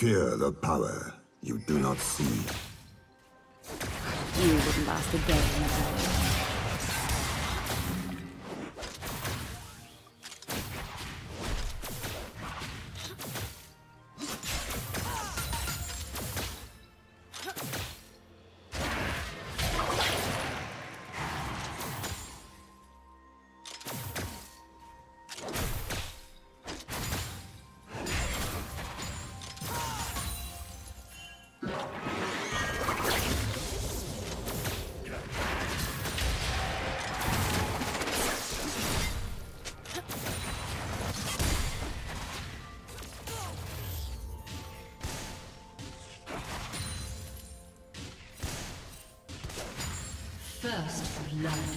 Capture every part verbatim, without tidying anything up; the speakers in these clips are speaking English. Fear the power you do not see. You wouldn't last a day in a battle. First blood.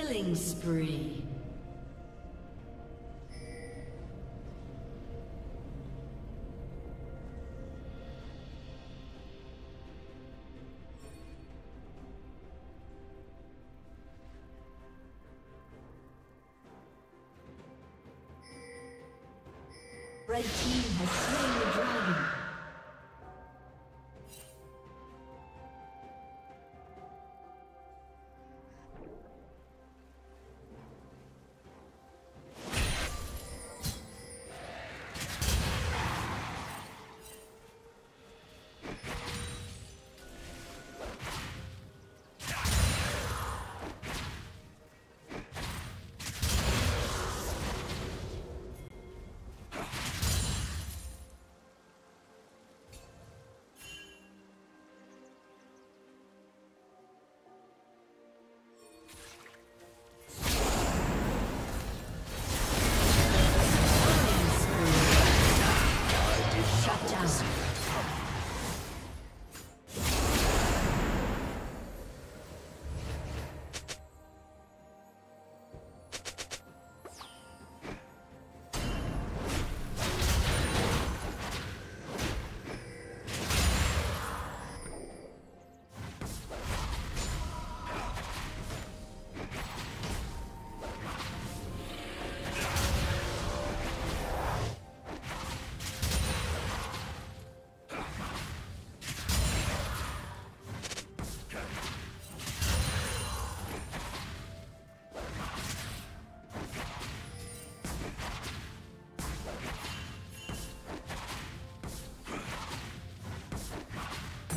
Killing spree. Red team has slain the dragon.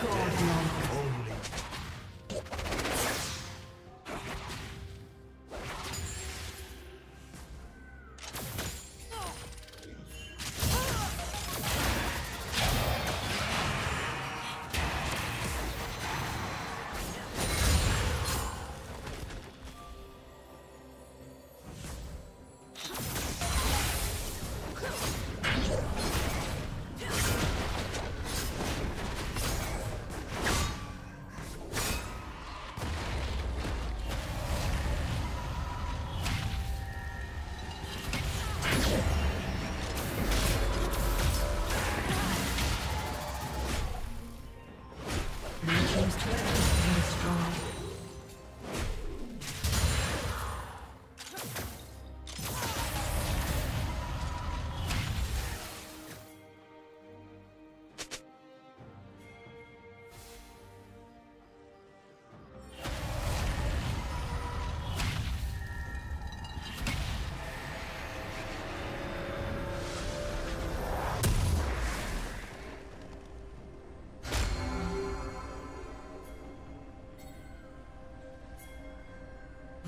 God, no.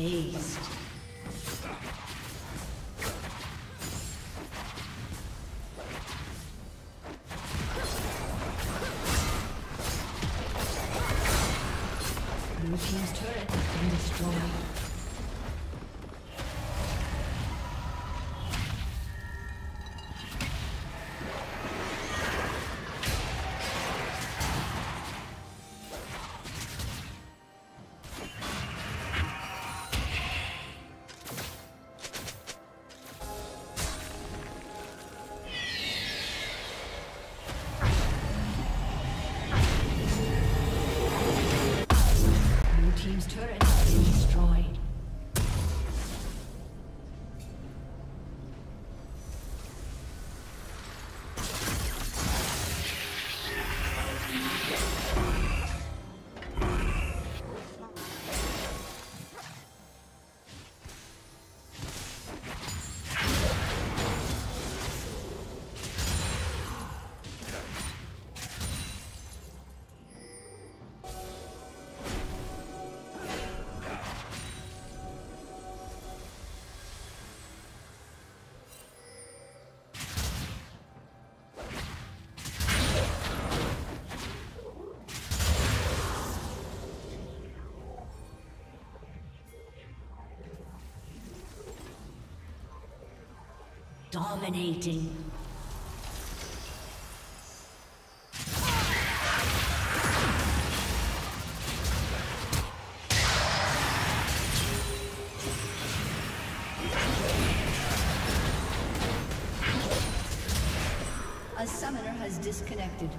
Aced. Blue team's turret has been destroyed. Dominating. A summoner has disconnected.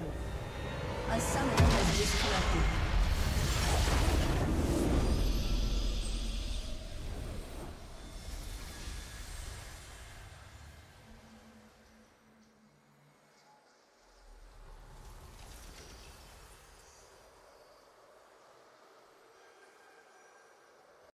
A summoner has disconnected.